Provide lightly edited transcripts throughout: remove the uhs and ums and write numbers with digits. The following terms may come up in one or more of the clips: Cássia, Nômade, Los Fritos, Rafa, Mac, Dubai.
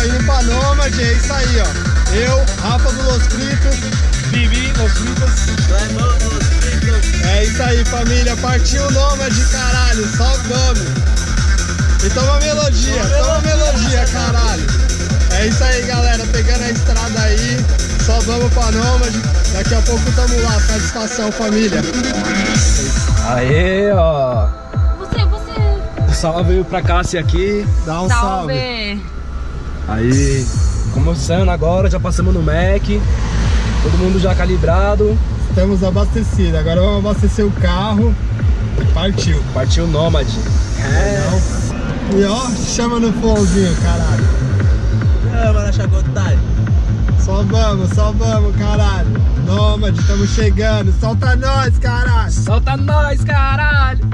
ó, indo pra Nômade, é isso aí, ó. Eu, Rafa do Los Fritos, Bibi, Los Fritos. É isso aí, família, partiu Nômade, caralho, só vamos. E toma melodia, caralho. É isso aí, galera, pegando a estrada aí, só vamos pra Nômade. Daqui a pouco tamo lá, satisfação, família. Aê, ó. Salve pra Cássia aqui. Dá um salve. Salve. Aí, começando agora, já passamos no Mac. Todo mundo já calibrado. Estamos abastecidos. Agora vamos abastecer o carro. Partiu. Partiu Nômade. É. E ó, chama no flowzinho, caralho. Chama na chacotagem. Só vamos, caralho. Nômade, estamos chegando. Solta nós, caralho. Solta nós, caralho.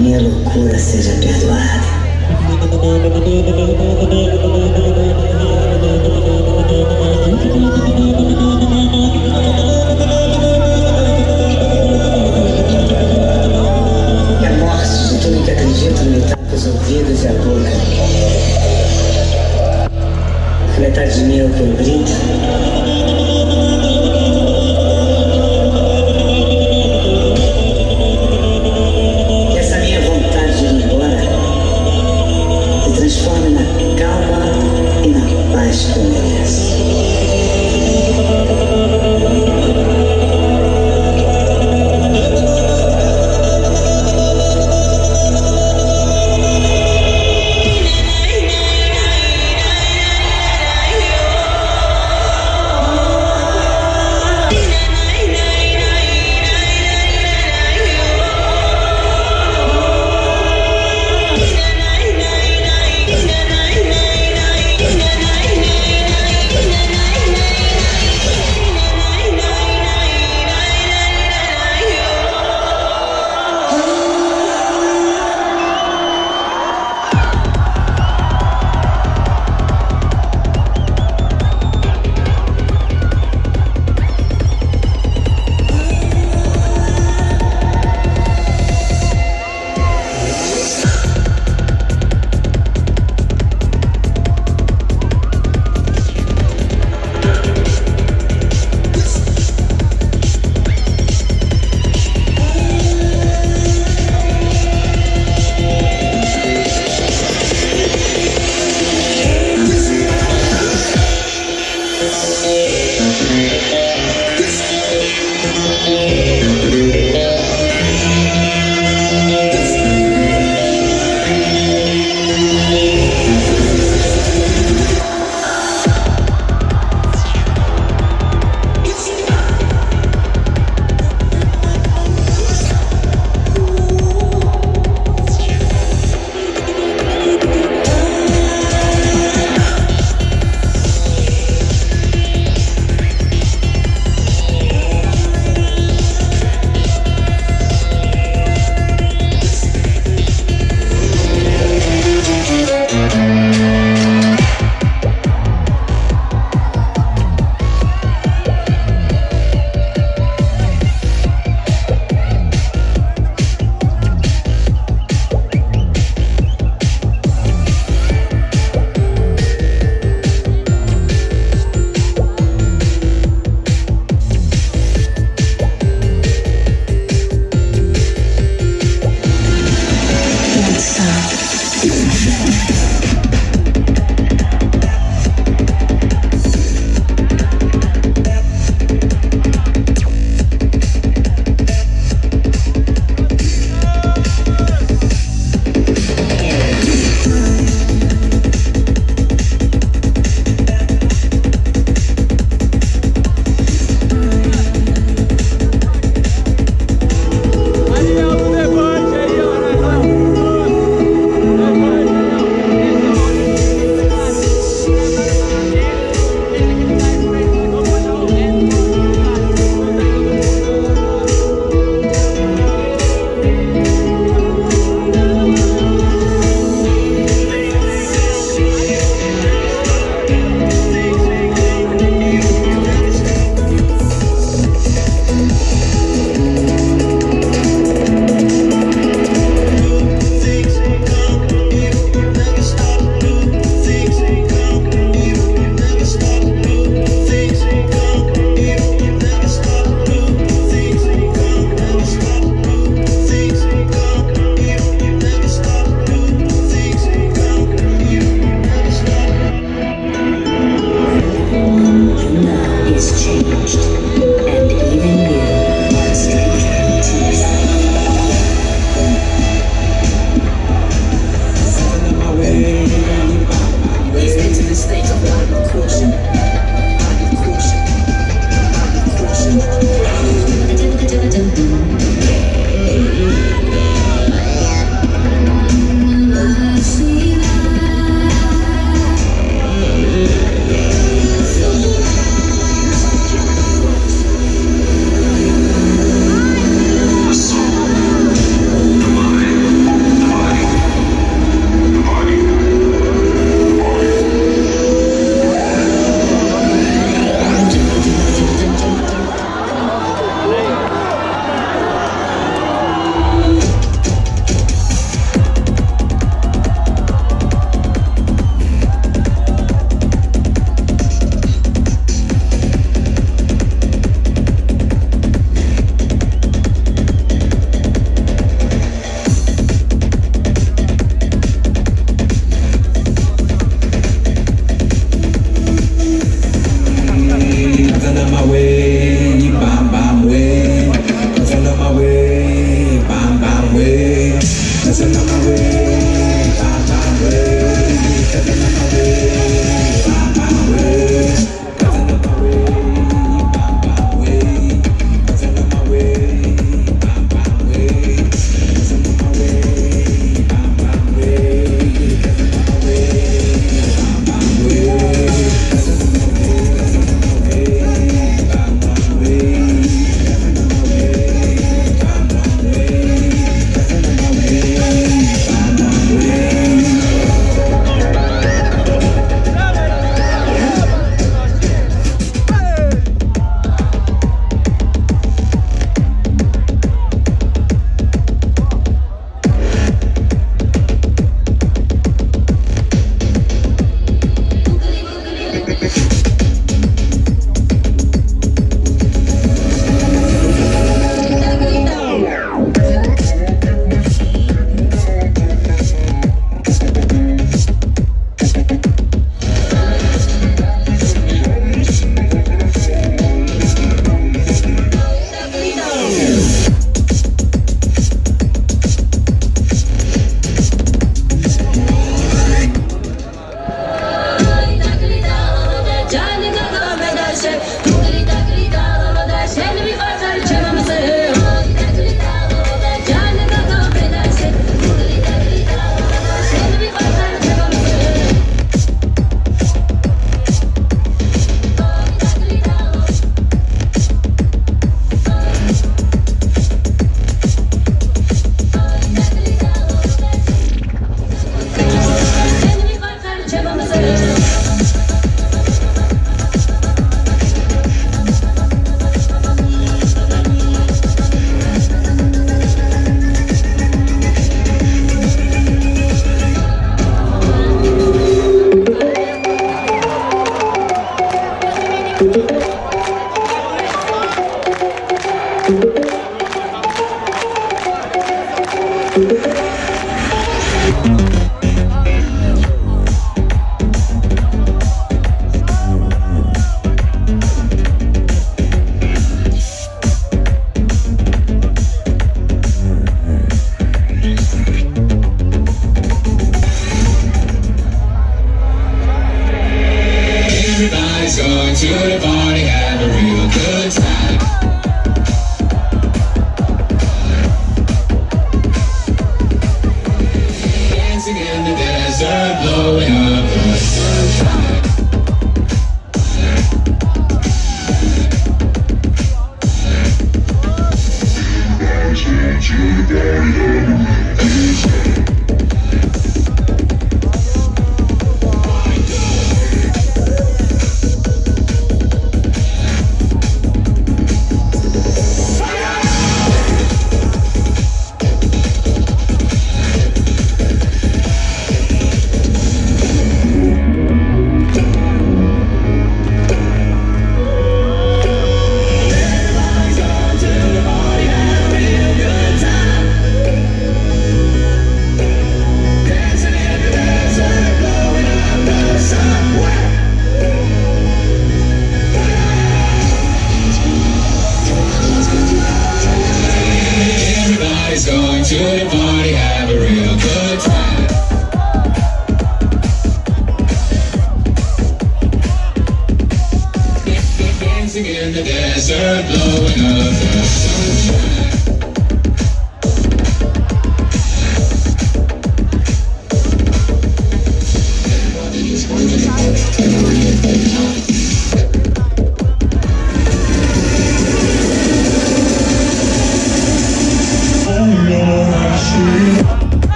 minha loucura seja perdoada. E a morte de tudo que acredita me tapa os ouvidos e a boca. A metade de mim eu combrindo.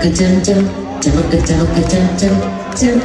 Dum dum dum dum dum dum dum dum